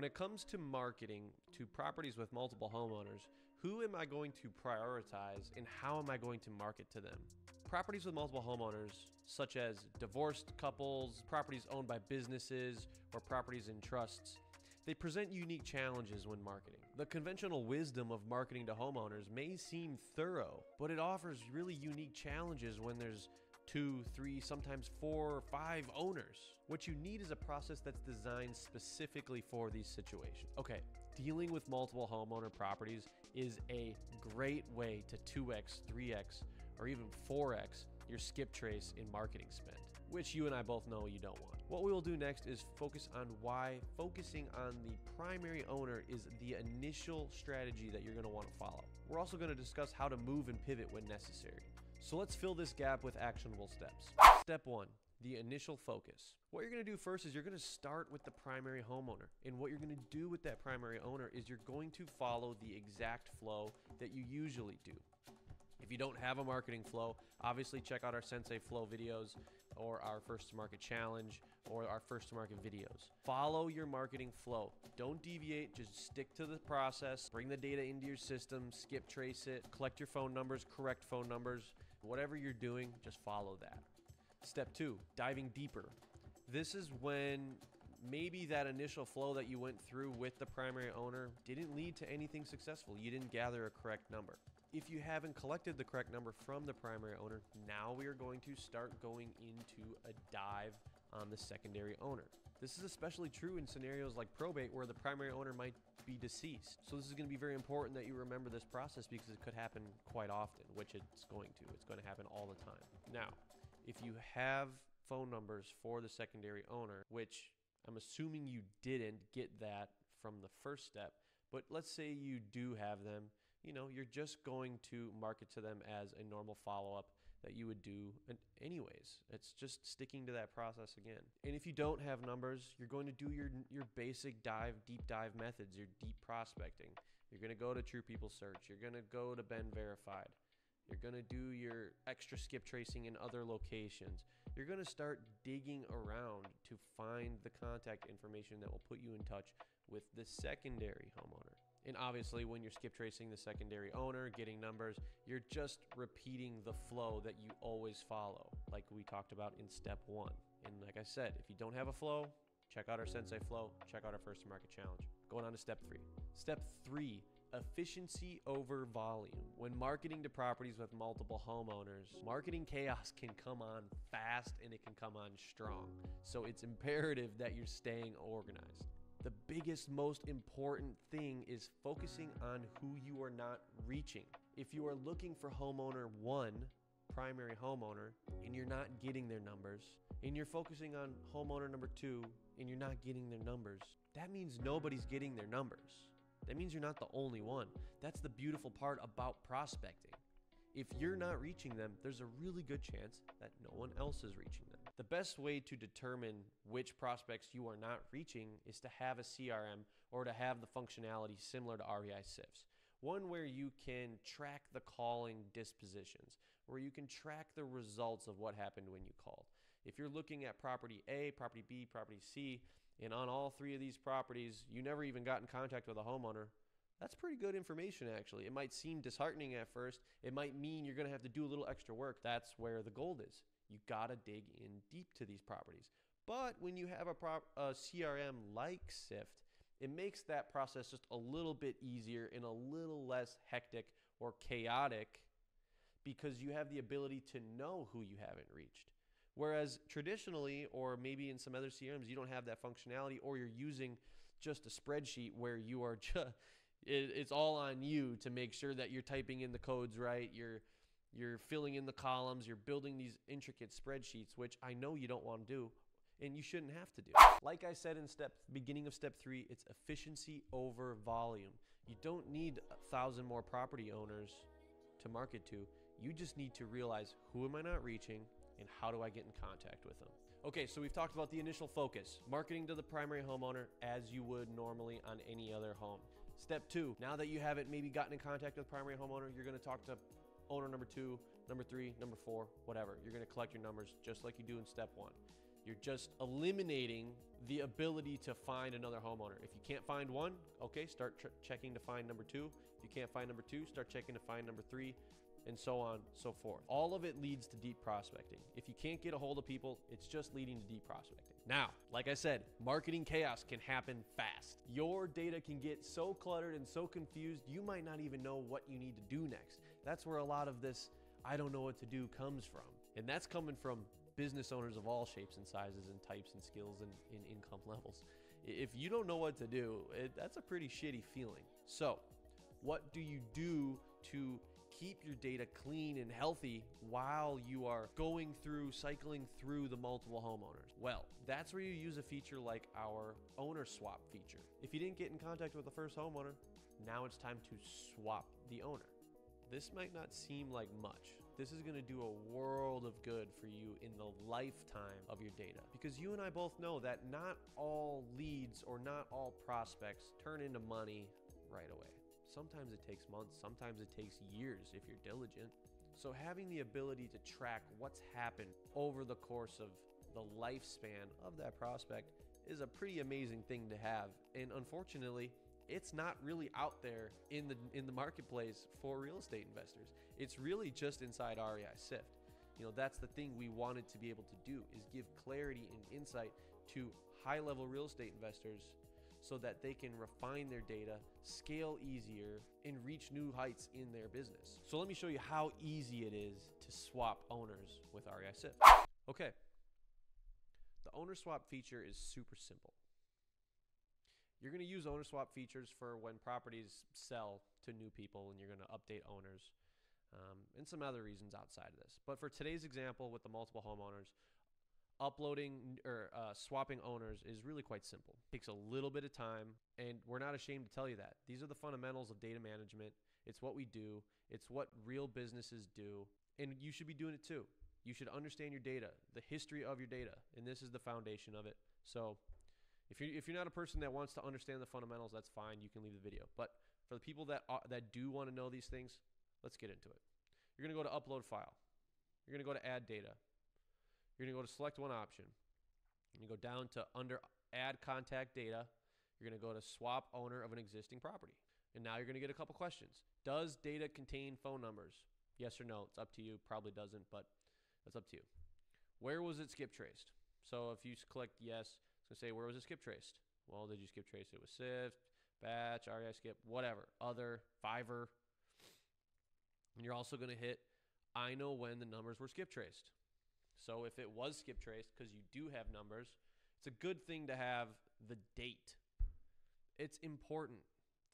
When it comes to marketing to properties with multiple homeowners, who am I going to prioritize and how am I going to market to them? Properties with multiple homeowners, such as divorced couples, properties owned by businesses, or properties in trusts, they present unique challenges when marketing. The conventional wisdom of marketing to homeowners may seem thorough, but it offers really unique challenges when there's 2, 3, sometimes 4 or 5 owners. What you need is a process that's designed specifically for these situations. Okay, dealing with multiple homeowner properties is a great way to 2x, 3x, or even 4x your skip trace in marketing spend, which you and I both know you don't want. What we will do next is focus on why focusing on the primary owner is the initial strategy that you're gonna wanna follow. We're also gonna discuss how to move and pivot when necessary. So let's fill this gap with actionable steps. Step 1, the initial focus. What you're gonna do first is you're gonna start with the primary homeowner. And what you're gonna do with that primary owner is you're going to follow the exact flow that you usually do. If you don't have a marketing flow, obviously check out our Sensei flow videos or our First To Market Challenge or our First To Market videos. Follow your marketing flow. Don't deviate, just stick to the process. Bring the data into your system, skip trace it, collect your phone numbers, correct phone numbers. Whatever you're doing, just follow that. Step 2, diving deeper. This is when maybe that initial flow that you went through with the primary owner didn't lead to anything successful. You didn't gather a correct number. If you haven't collected the correct number from the primary owner, now we are going to start going into a dive on the secondary owner. This is especially true in scenarios like probate where the primary owner might be deceased. So this is gonna be very important that you remember this process because it could happen quite often, which it's going to. It's gonna happen all the time. Now, if you have phone numbers for the secondary owner, which I'm assuming you didn't get that from the first step, but let's say you do have them, you know, you're just going to market to them as a normal follow-up that you would do anyways. It's just sticking to that process again. And if you don't have numbers, you're going to do your basic deep dive methods, your deep prospecting. You're gonna go to True People Search. You're gonna go to Ben Verified. You're gonna do your extra skip tracing in other locations. You're gonna start digging around to find the contact information that will put you in touch with the secondary homeowner. And obviously when you're skip tracing the secondary owner, getting numbers, you're just repeating the flow that you always follow, like we talked about in step 1. And like I said, if you don't have a flow, check out our Sensei flow, check out our First To Market Challenge. Going on to step 3. Step 3, efficiency over volume. When marketing to properties with multiple homeowners, marketing chaos can come on fast and it can come on strong. So it's imperative that you're staying organized. The biggest, most important thing is focusing on who you are not reaching. If you are looking for homeowner 1, primary homeowner, and you're not getting their numbers, and you're focusing on homeowner number 2, and you're not getting their numbers, that means nobody's getting their numbers. That means you're not the only one. That's the beautiful part about prospecting. If you're not reaching them, there's a really good chance that no one else is reaching them. The best way to determine which prospects you are not reaching is to have a CRM or to have the functionality similar to REISift. One where you can track the calling dispositions, where you can track the results of what happened when you called. If you're looking at property A, property B, property C, and on all 3 of these properties, you never even got in contact with a homeowner, that's pretty good information, actually. It might seem disheartening at first. It might mean you're gonna have to do a little extra work. That's where the gold is. You gotta dig in deep to these properties. But when you have a CRM like Sifttube, it makes that process just a little bit easier and a little less hectic or chaotic because you have the ability to know who you haven't reached. Whereas traditionally, or maybe in some other CRMs, you don't have that functionality or you're using just a spreadsheet where you are just, it's all on you to make sure that you're typing in the codes right, you're filling in the columns, you're building these intricate spreadsheets, which I know you don't want to do and you shouldn't have to do. Like I said in beginning of step 3, it's efficiency over volume. You don't need 1,000 more property owners to market to. You just need to realize, who am I not reaching and how do I get in contact with them? Okay, so we've talked about the initial focus, marketing to the primary homeowner as you would normally on any other home. Step 2, now that you haven't maybe gotten in contact with primary homeowner, you're gonna talk to owner number 2, number 3, number 4, whatever. You're gonna collect your numbers just like you do in step 1. You're just eliminating the ability to find another homeowner. If you can't find one, okay, start checking to find number two. If you can't find number two, start checking to find number three, and so on, so forth. All of it leads to deep prospecting. If you can't get a hold of people, it's just leading to deep prospecting. Now, like I said, marketing chaos can happen fast. Your data can get so cluttered and so confused, you might not even know what you need to do next. That's where a lot of this, I don't know what to do, comes from. And that's coming from business owners of all shapes and sizes and types and skills and in income levels. If you don't know what to do, that's a pretty shitty feeling. So, what do you do to keep your data clean and healthy while you are going through, cycling through the multiple homeowners? Well, that's where you use a feature like our owner swap feature. If you didn't get in contact with the first homeowner, now it's time to swap the owner. This might not seem like much. This is gonna do a world of good for you in the lifetime of your data, because you and I both know that not all leads or not all prospects turn into money right away. Sometimes it takes months, sometimes it takes years if you're diligent. So having the ability to track what's happened over the course of the lifespan of that prospect is a pretty amazing thing to have. And unfortunately, it's not really out there in the marketplace for real estate investors. It's really just inside REI Sift. You know, that's the thing we wanted to be able to do, is give clarity and insight to high-level real estate investors so that they can refine their data, scale easier, and reach new heights in their business. So let me show you how easy it is to swap owners with REI Sift. Okay, the owner swap feature is super simple. You're going to use owner swap features for when properties sell to new people, and you're going to update owners and some other reasons outside of this. But for today's example with the multiple homeowners, uploading or swapping owners is really quite simple. It takes a little bit of time, and we're not ashamed to tell you that. These are the fundamentals of data management. It's what we do. It's what real businesses do, and you should be doing it too. You should understand your data, the history of your data, and this is the foundation of it. So if you're not a person that wants to understand the fundamentals, that's fine. You can leave the video. But for the people that do want to know these things, let's get into it. You're going to go to upload file. You're going to go to add data. You're going to go to select one option. You're going to go down to under add contact data. You're going to go to swap owner of an existing property. And now you're going to get a couple questions. Does data contain phone numbers? Yes or no? It's up to you. Probably doesn't, but that's up to you. Where was it skip traced? So if you click yes, to say, where was it skip traced? Well, did you skip trace it with Sift, Batch, REI Skip, whatever, other, Fiverr? And you're also going to hit, I know when the numbers were skip traced. So if it was skip traced, because you do have numbers, it's a good thing to have the date. It's important.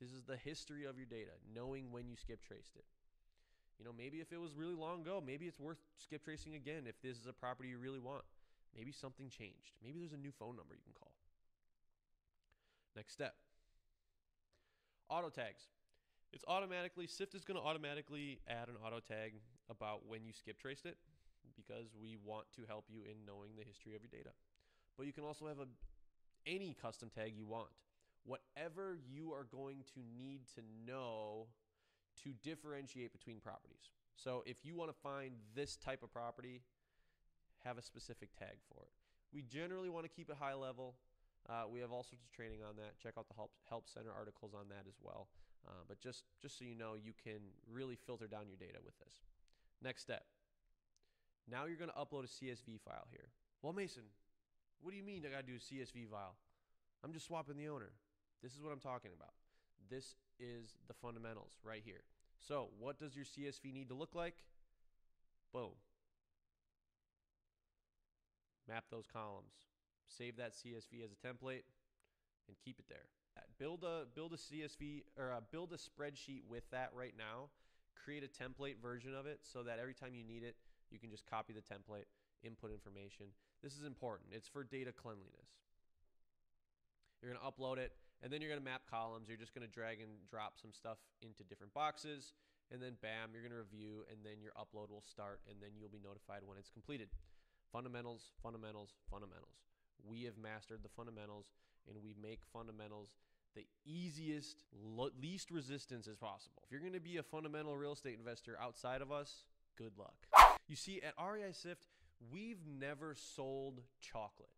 This is the history of your data, knowing when you skip traced it. You know, maybe if it was really long ago, maybe it's worth skip tracing again if this is a property you really want. Maybe something changed. Maybe there's a new phone number you can call. Next step. Auto tags. It's automatically, Sift is going to automatically add an auto tag about when you skip traced it, because we want to help you in knowing the history of your data. But you can also have any custom tag you want. Whatever you are going to need to know to differentiate between properties. So if you want to find this type of property, have a specific tag for it. We generally want to keep it high level. We have all sorts of training on that. Check out the help center articles on that as well. But just so you know, you can really filter down your data with this. Next step. Now you're going to upload a CSV file here. Well, Mason, what do you mean I got to do a CSV file? I'm just swapping the owner. This is what I'm talking about. This is the fundamentals right here. So what does your CSV need to look like? Boom. Map those columns, save that CSV as a template, and keep it there. Build a CSV, or build a spreadsheet with that right now. Create a template version of it so that every time you need it, you can just copy the template, input information. This is important. It's for data cleanliness. You're going to upload it, and then you're going to map columns. You're just going to drag and drop some stuff into different boxes, and then bam, you're going to review, and then your upload will start, and then you'll be notified when it's completed. Fundamentals, fundamentals, fundamentals. We have mastered the fundamentals, and we make fundamentals the easiest, least resistance as possible. If you're going to be a fundamental real estate investor outside of us, good luck. You see, at REI Sift, we've never sold chocolate.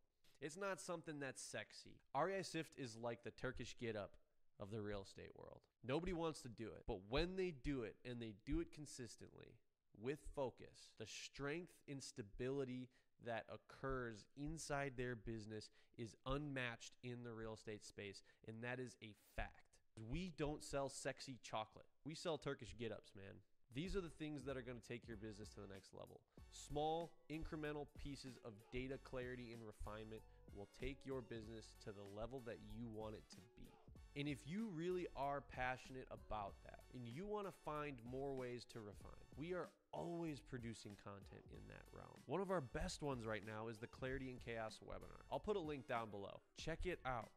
It's not something that's sexy. REISift is like the Turkish get up of the real estate world. Nobody wants to do it, but when they do it and they do it consistently with focus, the strength and stability that occurs inside their business is unmatched in the real estate space, and that is a fact. We don't sell sexy chocolate. We sell Turkish get-ups, man. These are the things that are going to take your business to the next level. Small, incremental pieces of data clarity and refinement will take your business to the level that you want it to be. And if you really are passionate about that and you want to find more ways to refine, we are always producing content in that realm. One of our best ones right now is the Clarity in Chaos webinar. I'll put a link down below. Check it out.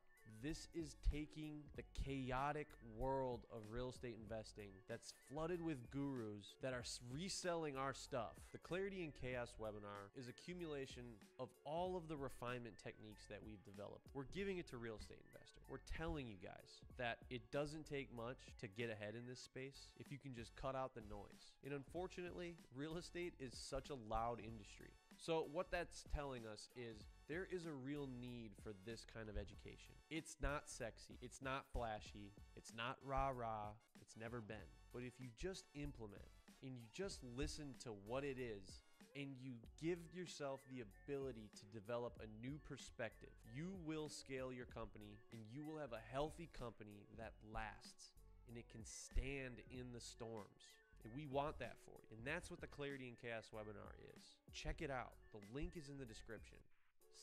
This is taking the chaotic world of real estate investing that's flooded with gurus that are reselling our stuff. The Clarity in Chaos webinar is accumulation of all of the refinement techniques that we've developed. We're giving it to real estate investors. We're telling you guys that it doesn't take much to get ahead in this space if you can just cut out the noise. And unfortunately, real estate is such a loud industry. So what that's telling us is there is a real need for this kind of education. It's not sexy, it's not flashy, it's not rah-rah, it's never been. But if you just implement and you just listen to what it is and you give yourself the ability to develop a new perspective, you will scale your company and you will have a healthy company that lasts and it can stand in the storms. And we want that for you. And that's what the Clarity in Chaos webinar is. Check it out. The link is in the description.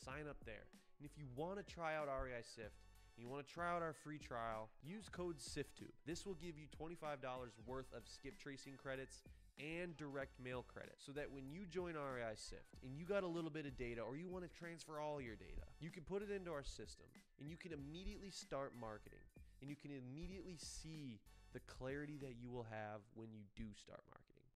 Sign up there. And if you want to try out REISift and you want to try out our free trial, use code Sifttube. This will give you $25 worth of skip tracing credits and direct mail credit, so that when you join REISift and you got a little bit of data or you want to transfer all your data, you can put it into our system and you can immediately start marketing and you can immediately see the clarity that you will have when you do start marketing.